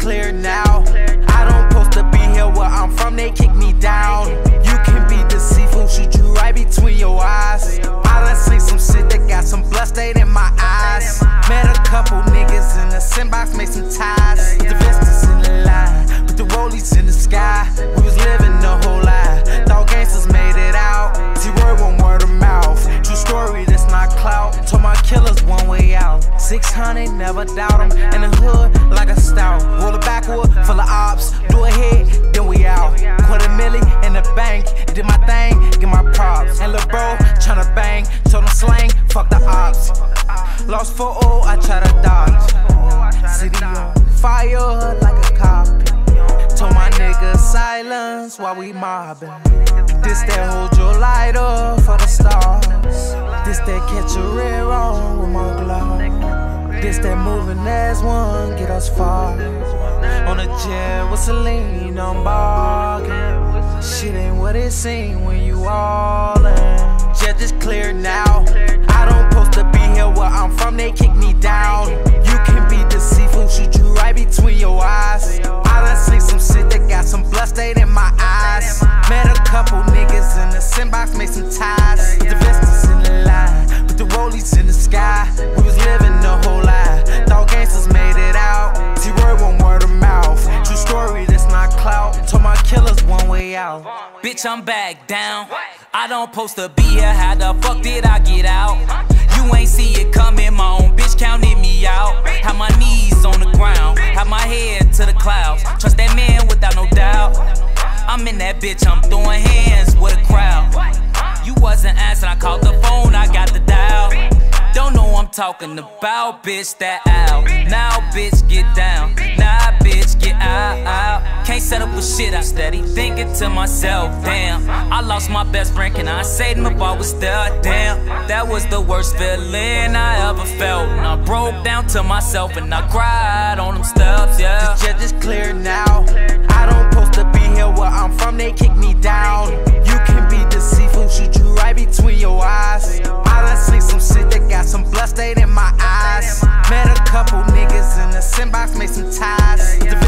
clear now. I don't post to be here where I'm from, they kick me down. You can be deceitful, shoot you right between your eyes. I done seen some shit that got some blood stained in my eyes. Met a couple niggas in the sandbox, made some ties. The vistas in the line, with the rollies in the sky. We was living the whole life, thought gangsters made it out. T-word, one word of mouth, true story, that's not clout. Told my killers one way out, 600, never doubt them. In the hood, like a stout, roll it backward, full of ops. Do a hit, then we out. $250,000 in the bank, did my thing, get my props. And lil' bro, tryna bang, told him slang, fuck the ops. Lost 4-0, I try to dodge. City on fire like a cop. Told my nigga silence while we mobbing. This that hold your light up for the stars. This that catch a rear on with my glove. This that moving as one, get us far. On a jet with Celine, I'm barking. Shit ain't what it seems when you all in. Jet is clear now. I don't post to be here where I'm from, they kick me down. You can be deceitful, shoot you right between your eyes. I done seen some shit that got some blood stained in my eyes. Met a couple niggas in the sandbox, made some ties. The vistas in the line, with the rollies in the sky. We was living the whole life, thought gangsters made it out. T-word, one word of mouth, true story, that's not clout. Told my killers one way out. Bitch, I'm back down. I don't post to be here, how the fuck did I get out? You ain't see it coming, my own bitch counted me out. Had my knees on the ground, had my head to the clouds. Trust that man without no doubt. I'm in that bitch, I'm throwing hands with a crowd. You wasn't answering, I called the phone, I got the dial. Don't know I'm talking about, bitch, that out. Now bitch, get down, now bitch, get out. Can't settle for shit, I steady thinking to myself, damn. I lost my best friend, can I say them if I was there, damn. That was the worst feeling I ever felt. And I broke down to myself and I cried on them steps, yeah. The jet is clear now. I don't post to be here where I'm from, they kick me down. You can be deceitful, shoot you right between your eyes. I done seen some shit that got some blood stained in my eyes. Met a couple niggas in the sandbox, made some ties. The